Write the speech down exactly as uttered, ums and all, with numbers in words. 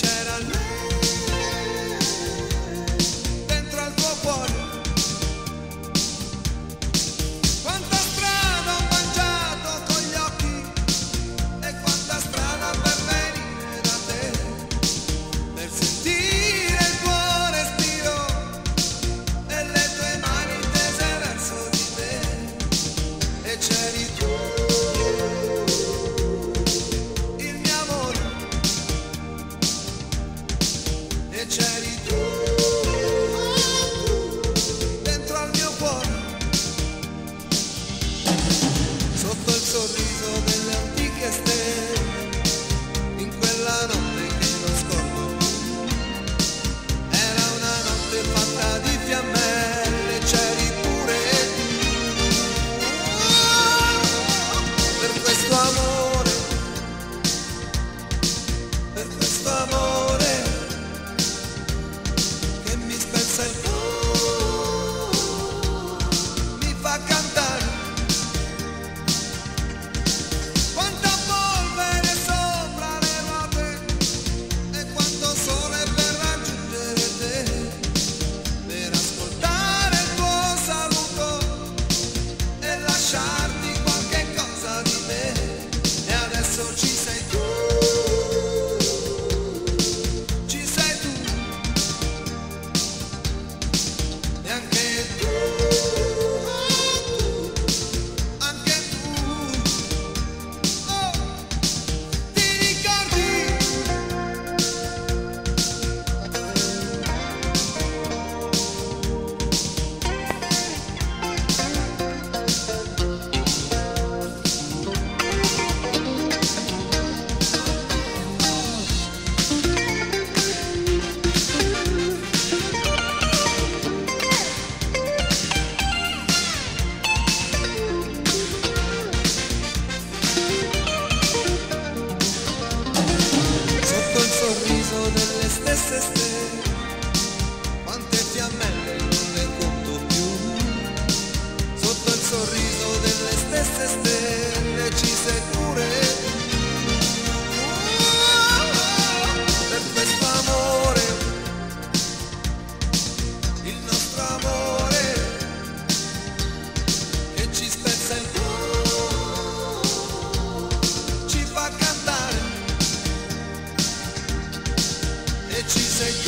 cer al meu, dentro al popor. Quanta strada ho mangiato con gli occhi e quanta strada per venire da te, per sentire il tuo respiro e le tue mani tese verso di te. E c'eri tu, c'eri tu, dentro al mio cuore, sotto il sorriso delle antiche stelle, in quella notte che non scordo più. Era una notte fatta di fiammelle, c'eri pure tu. Per questo amore, per questo amore, delle stesse stelle, quante fiammelle non ne conto più, sotto il sorriso delle stesse stelle ci sei pure tu. Per questo amore, il nostro amore, che ci spezza il cuore, ci fa cantare. She said